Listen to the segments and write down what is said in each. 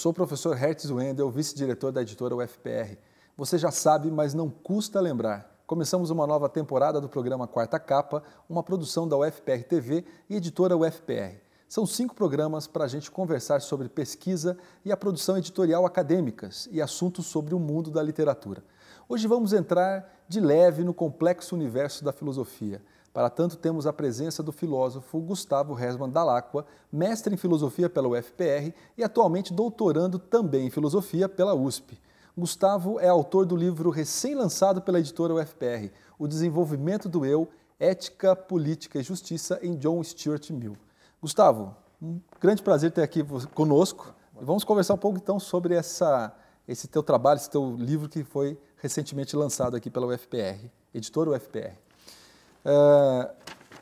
sou o professor Hertz Wendel, vice-diretor da editora UFPR. Você já sabe, mas não custa lembrar. Começamos uma nova temporada do programa Quarta Capa, uma produção da UFPR TV e editora UFPR. São 5 programas para a gente conversar sobre pesquisa e a produção editorial acadêmicas e assuntos sobre o mundo da literatura. Hoje vamos entrar de leve no complexo universo da filosofia. Para tanto, temos a presença do filósofo Gustavo Hessmann Dalacqua, mestre em filosofia pela UFPR e atualmente doutorando também em filosofia pela USP. Gustavo é autor do livro recém-lançado pela editora UFPR, O Desenvolvimento do Eu, Ética, Política e Justiça em John Stuart Mill. Gustavo, um grande prazer ter aqui conosco. Vamos conversar um pouco, então, sobre esse teu trabalho, esse teu livro que foi recentemente lançado aqui pela UFPR, editora UFPR.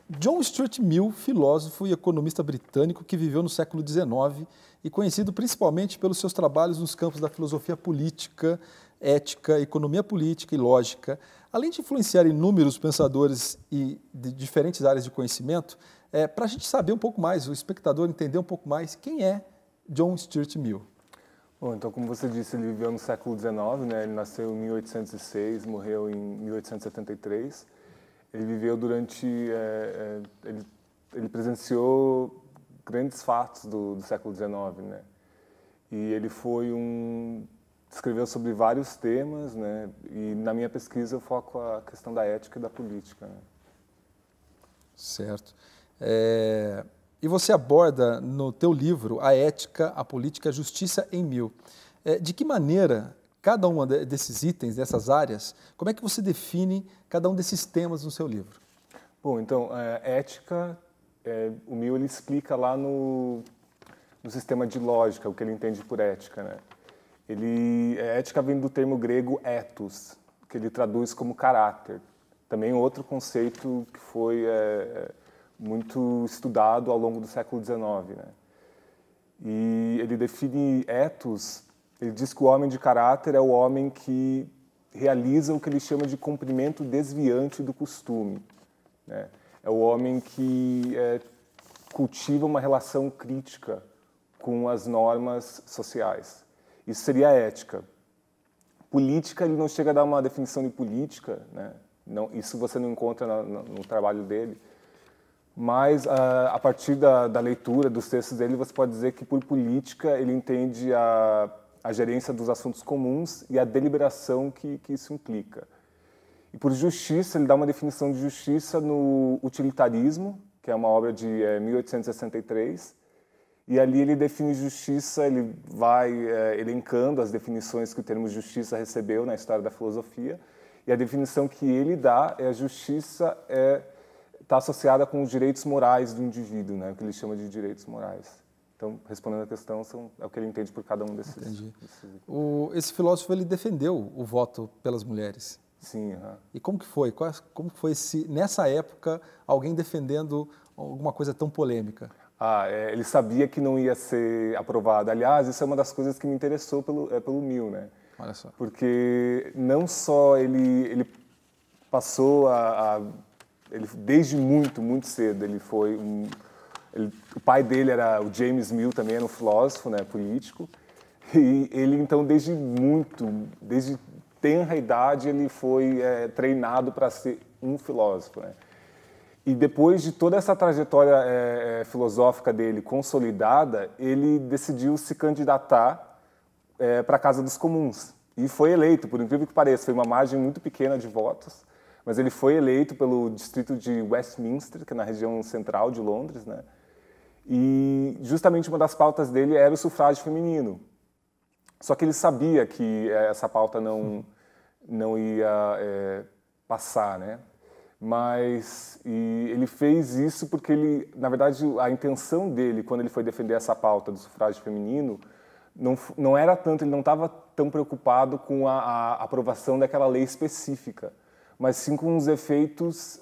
John Stuart Mill, filósofo e economista britânico que viveu no século XIX e conhecido principalmente pelos seus trabalhos nos campos da filosofia política, ética, economia política e lógica. Além de influenciar inúmeros pensadores e de diferentes áreas de conhecimento, para a gente saber um pouco mais, o espectador entender um pouco mais quem é John Stuart Mill. Bom, então, como você disse, ele viveu no século XIX, né? Ele nasceu em 1806, morreu em 1873. Ele viveu durante... ele presenciou grandes fatos do século XIX, né? E ele foi escreveu sobre vários temas, né? E na minha pesquisa eu foco a questão da ética e da política, né? Certo. E você aborda no teu livro a ética, a política, a justiça em Mill. De que maneira cada um desses itens, dessas áreas, como é que você define cada um desses temas no seu livro? Bom, então, ética, o Mill ele explica lá no sistema de lógica, o que ele entende por ética, né? Ética vem do termo grego ethos, que ele traduz como caráter. Também outro conceito que foi... muito estudado ao longo do século XIX, né? E ele define ethos, ele diz que o homem de caráter é o homem que realiza o que ele chama de cumprimento desviante do costume, né? É o homem que cultiva uma relação crítica com as normas sociais. Isso seria a ética. Política, ele não chega a dar uma definição de política, né? Não, isso você não encontra no trabalho dele. Mas, a partir da leitura dos textos dele, você pode dizer que, por política, ele entende a gerência dos assuntos comuns e a deliberação que isso implica. E, por justiça, ele dá uma definição de justiça no Utilitarismo, que é uma obra de 1863. E ali ele define justiça, ele vai elencando as definições que o termo justiça recebeu na história da filosofia. E a definição que ele dá é a justiça está associada com os direitos morais do indivíduo, né? O que ele chama de direitos morais. Então, respondendo a questão, é o que ele entende por cada um desses. Entendi. Esse filósofo, ele defendeu o voto pelas mulheres. Sim. Uhum. E como que foi? Como foi nessa época, alguém defendendo alguma coisa tão polêmica? Ele sabia que não ia ser aprovado. Aliás, isso é uma das coisas que me interessou pelo Mill, né? Olha só. Porque não só ele passou Ele, desde muito, muito cedo, o pai dele era o James Mill, também era um filósofo, né, político, e ele, então, desde tenra idade, ele foi treinado para ser um filósofo, né? E depois de toda essa trajetória filosófica dele consolidada, ele decidiu se candidatar para a Casa dos Comuns. E foi eleito, por incrível que pareça, foi uma margem muito pequena de votos, mas ele foi eleito pelo distrito de Westminster, que é na região central de Londres, né? E justamente uma das pautas dele era o sufrágio feminino. Só que ele sabia que essa pauta não ia passar, né? Mas ele fez isso porque ele, na verdade, a intenção dele quando ele foi defender essa pauta do sufrágio feminino não era tanto, ele não estava tão preocupado com a aprovação daquela lei específica, mas sim com os efeitos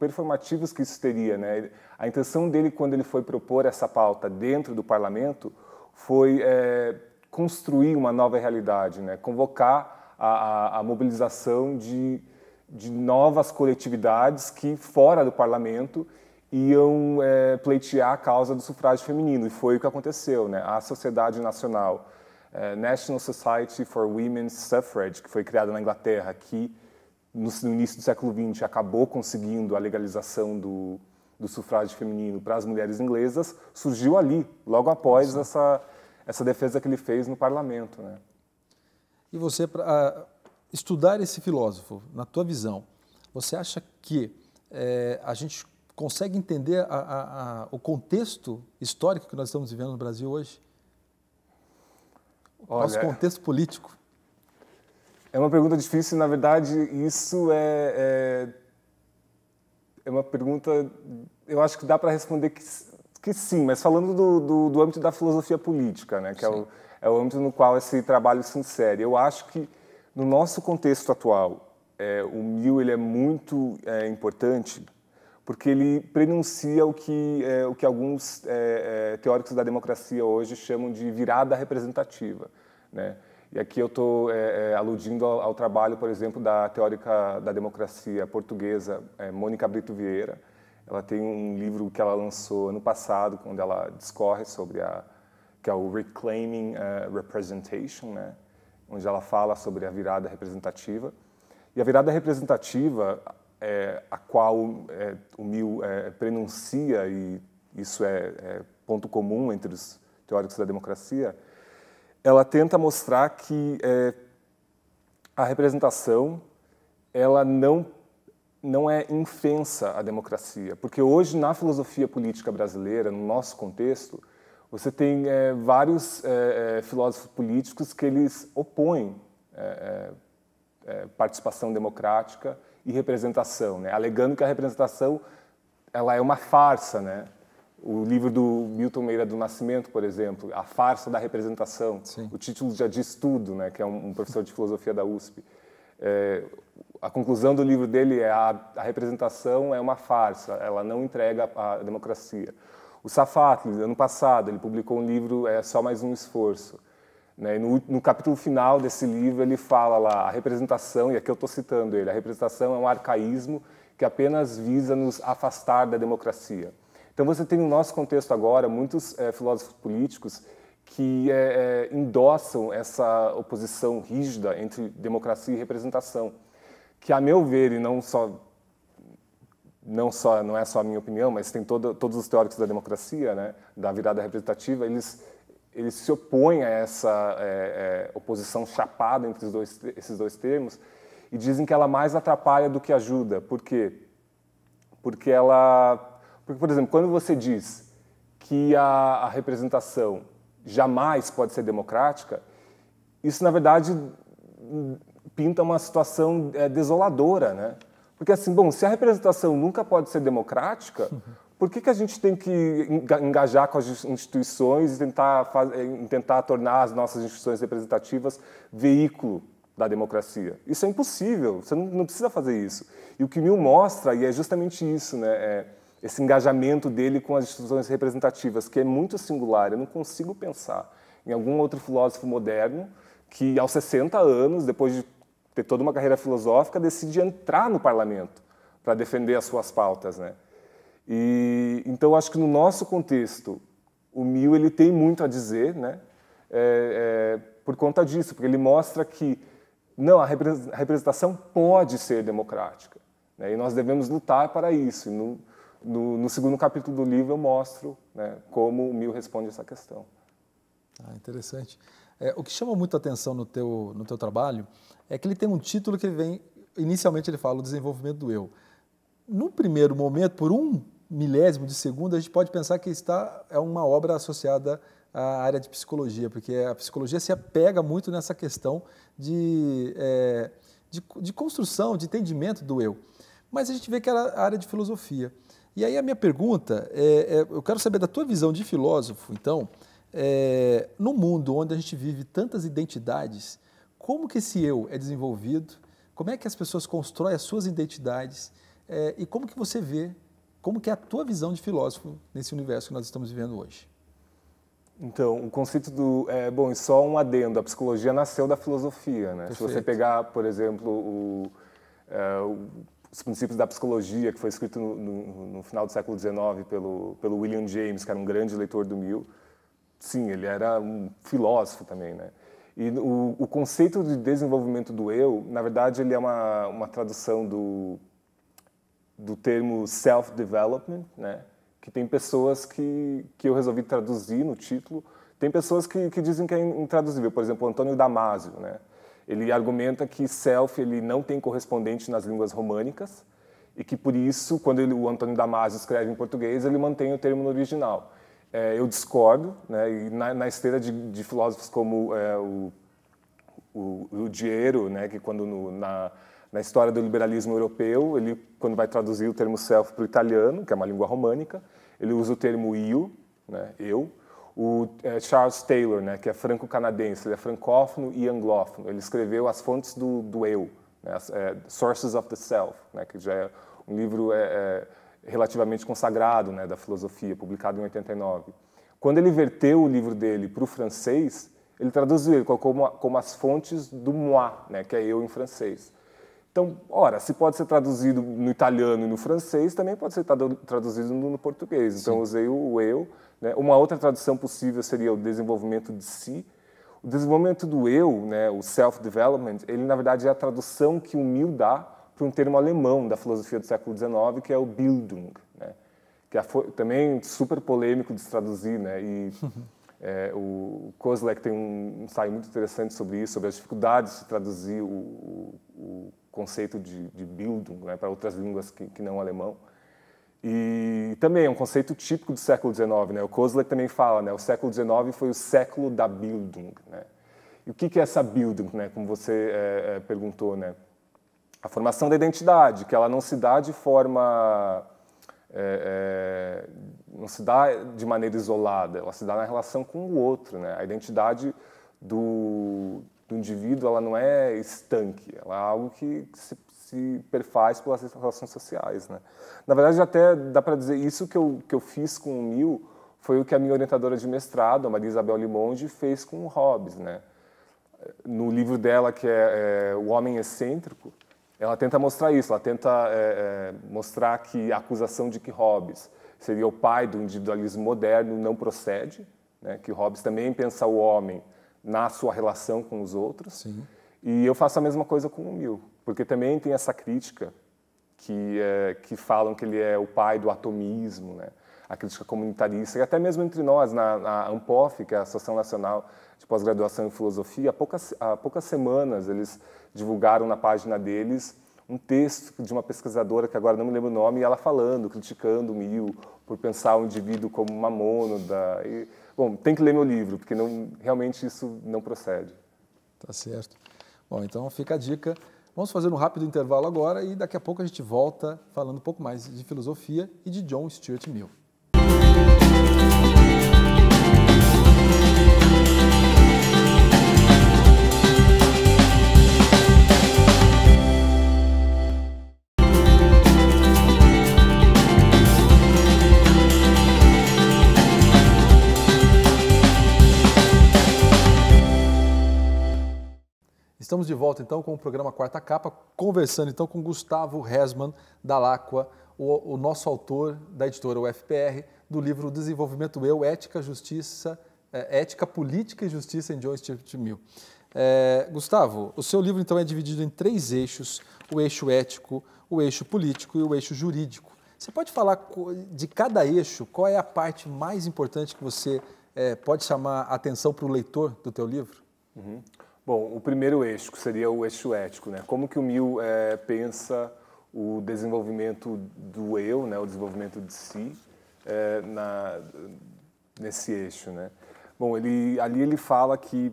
performativos que isso teria, né? A intenção dele, quando ele foi propor essa pauta dentro do parlamento, foi construir uma nova realidade, né? Convocar a mobilização de novas coletividades que, fora do parlamento, iam pleitear a causa do sufrágio feminino, e foi o que aconteceu, né? A Sociedade Nacional, National Society for Women's Suffrage, que foi criada na Inglaterra, que no início do século XX acabou conseguindo a legalização do sufrágio feminino para as mulheres inglesas, surgiu ali, logo após essa defesa que ele fez no parlamento, né? E você, para estudar esse filósofo, na tua visão, você acha que a gente consegue entender o contexto histórico que nós estamos vivendo no Brasil hoje? Olha, nosso contexto político? É uma pergunta difícil, na verdade, isso é uma pergunta, eu acho que dá para responder que sim, mas falando do âmbito da filosofia política, né, que é o âmbito no qual esse trabalho se insere. Eu acho que, no nosso contexto atual, o Mill ele é muito importante, porque ele prenuncia o que alguns teóricos da democracia hoje chamam de virada representativa, né? E aqui eu estou aludindo ao trabalho, por exemplo, da teórica da democracia portuguesa, Mônica Brito Vieira. Ela tem um livro que ela lançou ano passado, onde ela discorre sobre que é o Reclaiming Representation, né? Onde ela fala sobre a virada representativa. E a virada representativa, a qual o Mill prenuncia, e isso é ponto comum entre os teóricos da democracia, ela tenta mostrar que a representação ela não é infensa à democracia, porque hoje na filosofia política brasileira, no nosso contexto, você tem vários filósofos políticos que eles opõem participação democrática e representação, né? Alegando que a representação ela é uma farsa, né? O livro do Milton Meira do Nascimento, por exemplo, A Farsa da Representação, sim, o título já diz tudo, né? Que é um professor de filosofia da USP. A conclusão do livro dele é a representação é uma farsa, ela não entrega a democracia. O Safatle, ano passado, ele publicou um livro, Só Mais Um Esforço, né? E no capítulo final desse livro ele fala lá, a representação, e aqui eu estou citando ele, a representação é um arcaísmo que apenas visa nos afastar da democracia. Então você tem no nosso contexto agora muitos filósofos políticos que endossam essa oposição rígida entre democracia e representação, que a meu ver, e não é só a minha opinião, mas tem todos os teóricos da democracia, né, da virada representativa, eles se opõem a essa oposição chapada entre esses dois termos e dizem que ela mais atrapalha do que ajuda. Por quê? Porque, por exemplo, quando você diz que a representação jamais pode ser democrática, isso, na verdade, pinta uma situação desoladora, né? Porque, assim, bom, se a representação nunca pode ser democrática, por que a gente tem que engajar com as instituições e tentar tornar as nossas instituições representativas veículo da democracia? Isso é impossível, você não precisa fazer isso. E o que Mill mostra, e é justamente isso, né, esse engajamento dele com as instituições representativas, que é muito singular, eu não consigo pensar em algum outro filósofo moderno que, aos 60 anos, depois de ter toda uma carreira filosófica, decide entrar no parlamento para defender as suas pautas, né? E então acho que no nosso contexto o Mill ele tem muito a dizer, né? Por conta disso, porque ele mostra que não, a representação pode ser democrática, né? E nós devemos lutar para isso. E no segundo capítulo do livro eu mostro, né, como o Mill responde essa questão. Ah, interessante. O que chama muito a atenção no teu trabalho é que ele tem um título que inicialmente ele fala O Desenvolvimento do Eu. No primeiro momento, por um milésimo de segundo, a gente pode pensar que é uma obra associada à área de psicologia, porque a psicologia se apega muito nessa questão de construção, de entendimento do eu. Mas a gente vê que era a área de filosofia. E aí a minha pergunta, eu quero saber da tua visão de filósofo, então, no mundo onde a gente vive tantas identidades, como que esse eu é desenvolvido? Como é que as pessoas constroem as suas identidades? E como que você vê, como que é a tua visão de filósofo nesse universo que nós estamos vivendo hoje? Então, o conceito bom, e só um adendo, a psicologia nasceu da filosofia, né? Perfeito. Se você pegar, por exemplo, o os princípios da psicologia, que foi escrito no final do século XIX pelo William James, que era um grande leitor do Mill. Sim, ele era um filósofo também, né? E o conceito de desenvolvimento do eu, na verdade, ele é uma tradução do termo self-development, né? Que tem pessoas que eu resolvi traduzir no título. Tem pessoas que dizem que é intraduzível. Por exemplo, Antônio Damásio, né? Ele argumenta que self ele não tem correspondente nas línguas românicas e que, por isso, quando o Antônio Damásio escreve em português, ele mantém o termo no original. Eu discordo, né? E na esteira de filósofos como o Diderot, né? Que quando na história do liberalismo europeu, ele, quando vai traduzir o termo self para o italiano, que é uma língua românica, ele usa o termo io, né? Eu. O Charles Taylor, né, que é franco-canadense, ele é francófono e anglófono. Ele escreveu As Fontes do Eu, né, Sources of the Self, né, que já é um livro relativamente consagrado, né, da filosofia, publicado em 89. Quando ele verteu o livro dele para o francês, ele traduziu, ele colocou como As Fontes do Moi, né, que é eu em francês. Então, ora, se pode ser traduzido no italiano e no francês, também pode ser traduzido no português. Então, usei o eu. Né? Uma outra tradução possível seria o desenvolvimento de si. O desenvolvimento do eu, né, o self-development, ele, na verdade, é a tradução que o Mill dá para um termo alemão da filosofia do século XIX, que é o Bildung, né? Que também super polêmico de se traduzir, né? E o Kosleck tem um ensaio muito interessante sobre isso, sobre as dificuldades de se traduzir o conceito de Bildung, né, para outras línguas que não o alemão. E também é um conceito típico do século XIX. Né? O Kosleck também fala, né, o século XIX foi o século da Bildung. Né? E o que é essa Bildung, né, como você perguntou? Né? A formação da identidade, que ela não se dá de forma... não se dá de maneira isolada, ela se dá na relação com o outro. Né? A identidade do indivíduo, ela não é estanque, ela é algo que se perfaz pelas relações sociais, né? Na verdade, até dá para dizer, isso que eu fiz com o Mill foi o que a minha orientadora de mestrado, a Maria Isabel Limongi, fez com o Hobbes, né? No livro dela, que é O Homem Excêntrico, ela tenta mostrar isso, ela tenta mostrar que a acusação de que Hobbes seria o pai do individualismo moderno não procede, né? Que Hobbes também pensa o homem na sua relação com os outros. Sim. E eu faço a mesma coisa com o Mill, porque também tem essa crítica que falam que ele é o pai do atomismo, né? A crítica comunitarista, e até mesmo entre nós, na ANPOF, que é a Associação Nacional de Pós-Graduação em Filosofia, há poucas semanas eles divulgaram na página deles um texto de uma pesquisadora, que agora não me lembro o nome, e ela falando, criticando o Mill por pensar o indivíduo como uma mônada. E, bom, tem que ler meu livro, porque não, realmente isso não procede. Tá certo. Bom, então fica a dica. Vamos fazer um rápido intervalo agora e daqui a pouco a gente volta falando um pouco mais de filosofia e de John Stuart Mill. Estamos de volta, então, com o programa Quarta Capa, conversando, então, com Gustavo Hessmann Dalacqua, o nosso autor da editora UFPR, do livro O Desenvolvimento do Eu, Ética, Política e Justiça em John Stuart Mill. Gustavo, o seu livro, então, é dividido em três eixos, o eixo ético, o eixo político e o eixo jurídico. Você pode falar de cada eixo, qual é a parte mais importante que você pode chamar a atenção para o leitor do teu livro? Uhum. Bom, o primeiro eixo, que seria o eixo ético, né? Como que o Mill pensa o desenvolvimento do eu, né? O desenvolvimento de si nesse eixo, né? Bom, ali ele fala que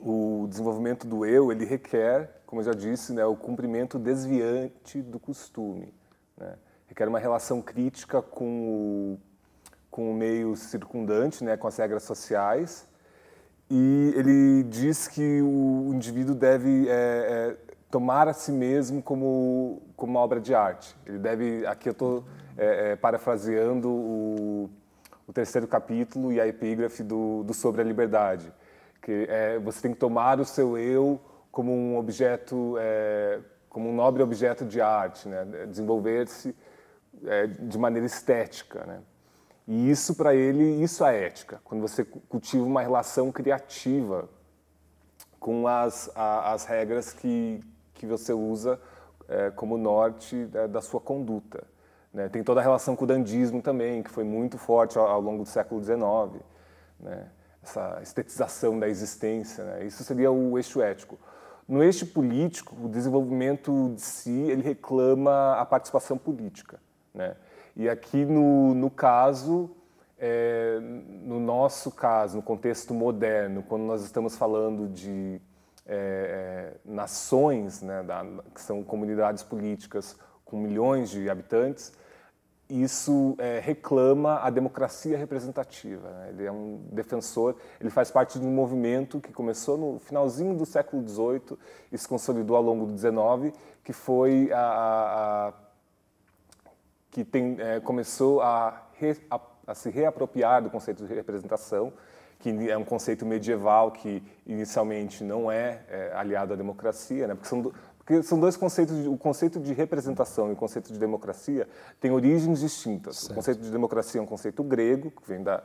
o desenvolvimento do eu, ele requer, como eu já disse, né? O cumprimento desviante do costume, né? Requer uma relação crítica com o meio circundante, né? Com as regras sociais. E ele diz que o indivíduo deve tomar a si mesmo como uma obra de arte. Ele deve, aqui eu estou parafraseando o terceiro capítulo e a epígrafe do Sobre a Liberdade, que você tem que tomar o seu eu como um objeto como um nobre objeto de arte, né? Desenvolver-se de maneira estética, né? E isso, para ele, isso é ética, quando você cultiva uma relação criativa com as regras que você usa como norte da sua conduta. Né? Tem toda a relação com o dandismo também, que foi muito forte ao longo do século XIX, né? Essa estetização da existência, né? Isso seria o eixo ético. No eixo político, o desenvolvimento de si, ele reclama a participação política, né? E aqui, no nosso caso, no contexto moderno, quando nós estamos falando de nações, né, que são comunidades políticas com milhões de habitantes, isso reclama a democracia representativa, né? Ele é um defensor, ele faz parte de um movimento que começou no finalzinho do século XVIII e se consolidou ao longo do XIX, que foi começou a se reapropriar do conceito de representação, que é um conceito medieval que inicialmente não é aliado à democracia, né? Porque são dois conceitos, o conceito de representação e o conceito de democracia têm origens distintas. Certo. O conceito de democracia é um conceito grego, que vem da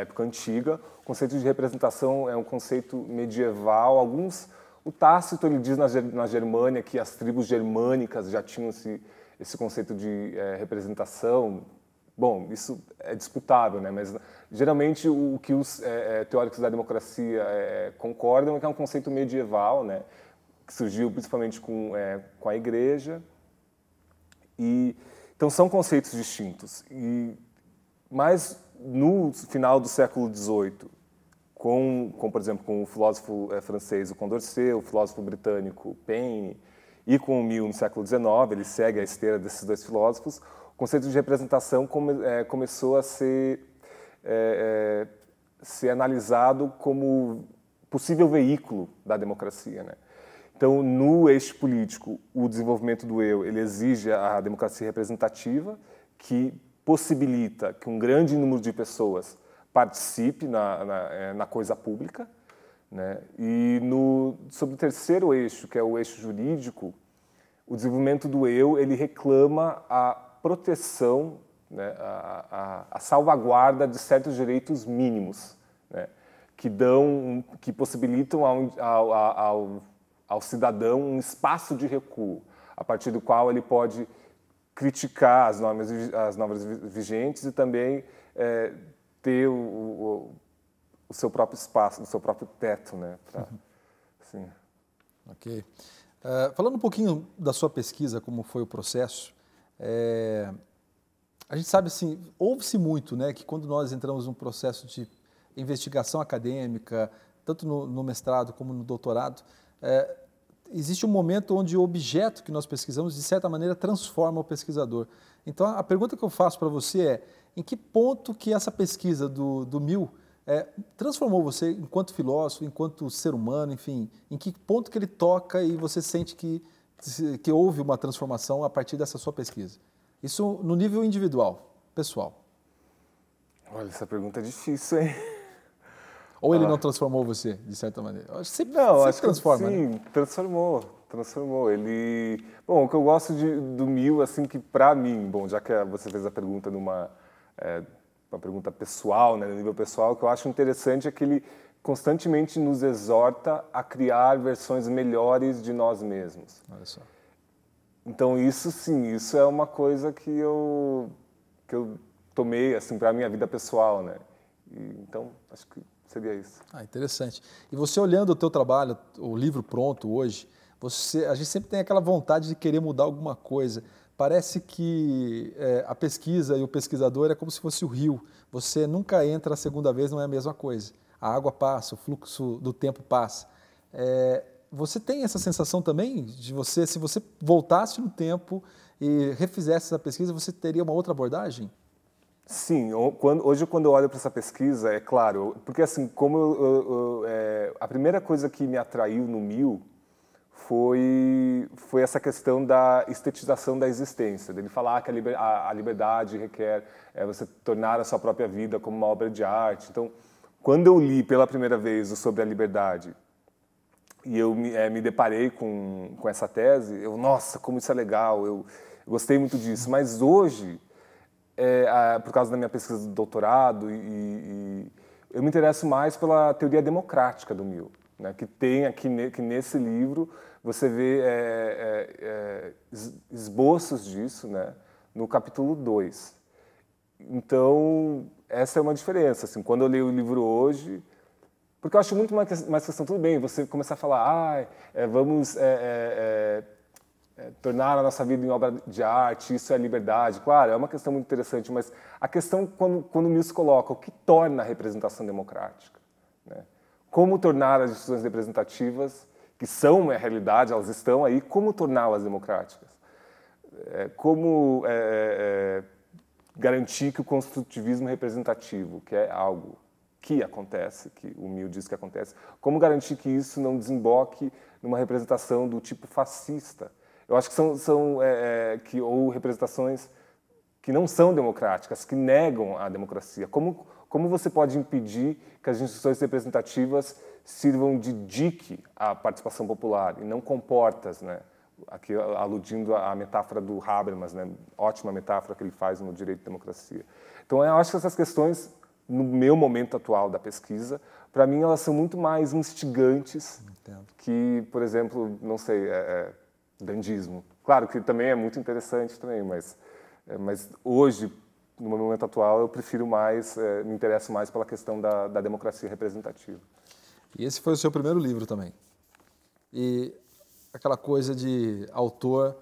época antiga. O conceito de representação é um conceito medieval. O Tácito, ele diz na Germânia que as tribos germânicas já tinham esse conceito de representação. Bom, isso é disputável, né? Mas geralmente o que os teóricos da democracia concordam é que é um conceito medieval, né? Que surgiu principalmente com a Igreja. E então são conceitos distintos. Mas no final do século XVIII, por exemplo, com o filósofo francês o Condorcet, o filósofo britânico Paine, e com o Mill no século XIX, ele segue a esteira desses dois filósofos, o conceito de representação começou a ser analisado como possível veículo da democracia, né? Então, no eixo político, o desenvolvimento do eu, ele exige a democracia representativa, que possibilita que um grande número de pessoas participe na coisa pública, né? E sobre o terceiro eixo, que é o eixo jurídico, o desenvolvimento do eu, ele reclama a proteção, né? a salvaguarda de certos direitos mínimos, né? Que possibilitam ao cidadão um espaço de recuo, a partir do qual ele pode criticar as normas vigentes e também ter o seu próprio espaço, o seu próprio teto, né? Assim. Ok. Falando um pouquinho da sua pesquisa, como foi o processo, a gente sabe, assim, ouve-se muito, né, que quando nós entramos num processo de investigação acadêmica, tanto no mestrado como no doutorado, existe um momento onde o objeto que nós pesquisamos, de certa maneira, transforma o pesquisador. Então, a pergunta que eu faço para você é, em que ponto que essa pesquisa do Mill transformou você enquanto filósofo, enquanto ser humano, enfim, em que ponto que ele toca e você sente que houve uma transformação a partir dessa sua pesquisa? Isso no nível individual, pessoal. Olha, essa pergunta é difícil, hein? Ou ele não transformou você, de certa maneira? Sempre transforma, que, sim, né? transformou. Ele... Bom, o que eu gosto do Mill, assim, que para mim, bom, já que você fez a pergunta uma pergunta pessoal, né, no nível pessoal, o que eu acho interessante é que ele constantemente nos exorta a criar versões melhores de nós mesmos. Olha só. Então, isso sim, isso é uma coisa que eu tomei, assim, para a minha vida pessoal, né? Então, acho que seria isso. Ah, interessante. E você olhando o teu trabalho, o livro pronto hoje, a gente sempre tem aquela vontade de querer mudar alguma coisa. Parece que a pesquisa e o pesquisador é como se fosse o rio. Você nunca entra a segunda vez, não é a mesma coisa. A água passa, o fluxo do tempo passa. Você tem essa sensação também de se você voltasse no tempo e refizesse essa pesquisa, você teria uma outra abordagem? Sim, hoje quando eu olho para essa pesquisa, é claro, porque assim, como a primeira coisa que me atraiu no Mill foi essa questão da estetização da existência, dele falar que a liberdade requer você tornar a sua própria vida como uma obra de arte. Então, quando eu li pela primeira vez o Sobre a Liberdade, E eu me deparei com essa tese, nossa, como isso é legal, eu gostei muito disso. Mas hoje, por causa da minha pesquisa de doutorado, eu me interesso mais pela teoria democrática do Mill, né, que tem aqui que nesse livro você vê esboços disso, né, no capítulo 2. Então, essa é uma diferença. Assim, quando eu leio o livro hoje... Porque eu acho muito mais questão, tudo bem, você começar a falar, vamos tornar a nossa vida em obra de arte, isso é liberdade. Claro, é uma questão muito interessante, mas a questão, quando o Mill se coloca, o que torna a representação democrática? Né? Como tornar as instituições representativas, que são a realidade, elas estão aí, como torná-las democráticas? Como garantir que o construtivismo representativo, que é algo que acontece, que o Mill diz que acontece, como garantir que isso não desemboque numa representação do tipo fascista? Eu acho que ou representações que não são democráticas, que negam a democracia. Como você pode impedir que as instituições representativas sirvam de dique à participação popular e não comportas, né? Aqui aludindo à metáfora do Habermas, né? Ótima metáfora que ele faz no Direito à Democracia. Então, eu acho que essas questões, no meu momento atual da pesquisa, para mim elas são muito mais instigantes que, por exemplo, não sei, dandismo. Claro que também é muito interessante também, mas hoje, no meu momento atual, eu prefiro mais, me interesso mais pela questão da democracia representativa. E esse foi o seu primeiro livro também. E aquela coisa de autor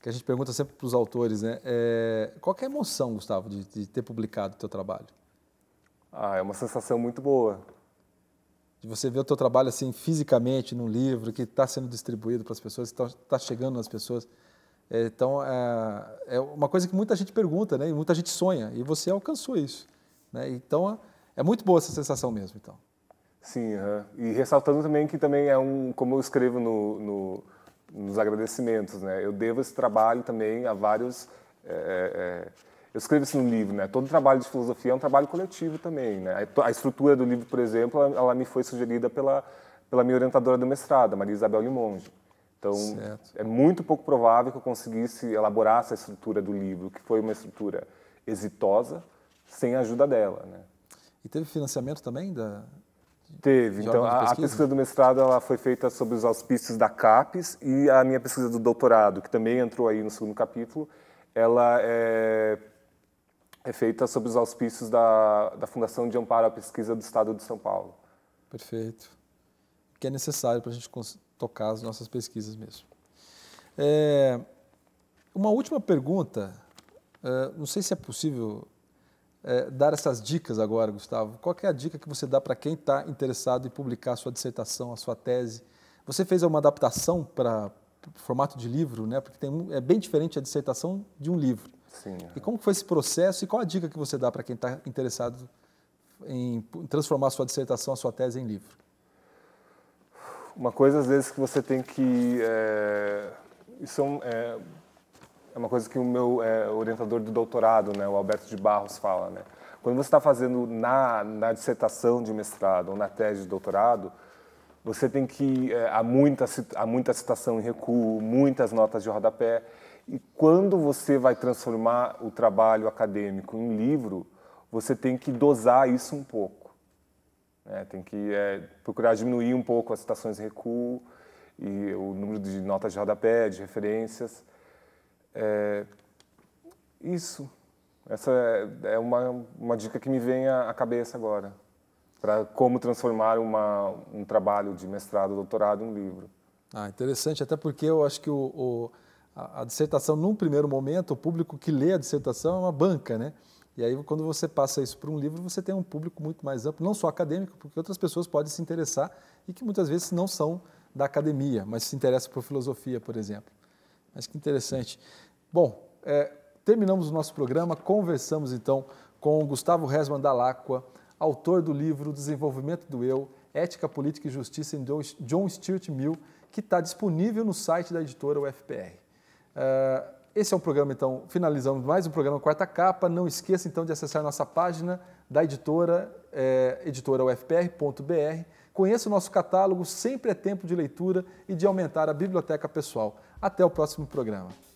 que a gente pergunta sempre para os autores, né? Qual que é a emoção, Gustavo, de ter publicado o teu trabalho? É uma sensação muito boa. De você ver o teu trabalho assim fisicamente num livro que está sendo distribuído para as pessoas, que está chegando nas pessoas. Então, é uma coisa que muita gente pergunta, né? E muita gente sonha. E você alcançou isso, né? Então, é muito boa essa sensação mesmo, então. Sim, e ressaltando também que também é como eu escrevo nos agradecimentos, né? Eu devo esse trabalho também a vários... Eu escrevo isso no livro, né? Todo trabalho de filosofia é um trabalho coletivo também, né? A estrutura do livro, por exemplo, ela me foi sugerida pela minha orientadora do mestrado, Maria Isabel Limongi. Então, certo. É muito pouco provável que eu conseguisse elaborar essa estrutura do livro, que foi uma estrutura exitosa, sem a ajuda dela, né? E teve financiamento também da... Teve. Então, a pesquisa do mestrado ela foi feita sob os auspícios da CAPES, e a minha pesquisa do doutorado, que também entrou aí no segundo capítulo, ela é feita sob os auspícios da Fundação de Amparo à Pesquisa do Estado de São Paulo. Perfeito. Que é necessário para a gente tocar as nossas pesquisas mesmo. Uma última pergunta, não sei se é possível dar essas dicas agora, Gustavo. Qual que é a dica que você dá para quem está interessado em publicar a sua dissertação, a sua tese? Você fez uma adaptação para formato de livro, né? Porque é bem diferente a dissertação de um livro. Sim. E como foi esse processo e qual a dica que você dá para quem está interessado em transformar a sua dissertação, a sua tese em livro? Uma coisa, às vezes, que você tem que... Isso é uma coisa que o meu orientador do doutorado, né, o Alberto de Barros, fala, né? Quando você está fazendo na dissertação de mestrado ou na tese de doutorado, você tem que... Há muita citação em recuo, muitas notas de rodapé. E quando você vai transformar o trabalho acadêmico em livro, você tem que dosar isso um pouco. Né? Tem que procurar diminuir um pouco as citações em recuo e o número de notas de rodapé, de referências. Isso. Essa é uma dica que me vem à cabeça agora, para como transformar um trabalho de mestrado, doutorado em um livro. Interessante, até porque eu acho que a dissertação, num primeiro momento, o público que lê a dissertação é uma banca, né? E aí, quando você passa isso para um livro, você tem um público muito mais amplo, não só acadêmico, porque outras pessoas podem se interessar e que muitas vezes não são da academia, mas se interessam por filosofia, por exemplo. Mas que interessante. Bom, terminamos o nosso programa, conversamos então com o Gustavo Hessmann Dalacqua, autor do livro O Desenvolvimento do Eu, Ética, Política e Justiça em John Stuart Mill, que está disponível no site da editora UFPR. Esse é um programa, então, finalizamos mais um programa Quarta Capa. Não esqueça, então, de acessar nossa página da editora, editora UFPR.br, Conheça o nosso catálogo, sempre é tempo de leitura e de aumentar a biblioteca pessoal. Até o próximo programa.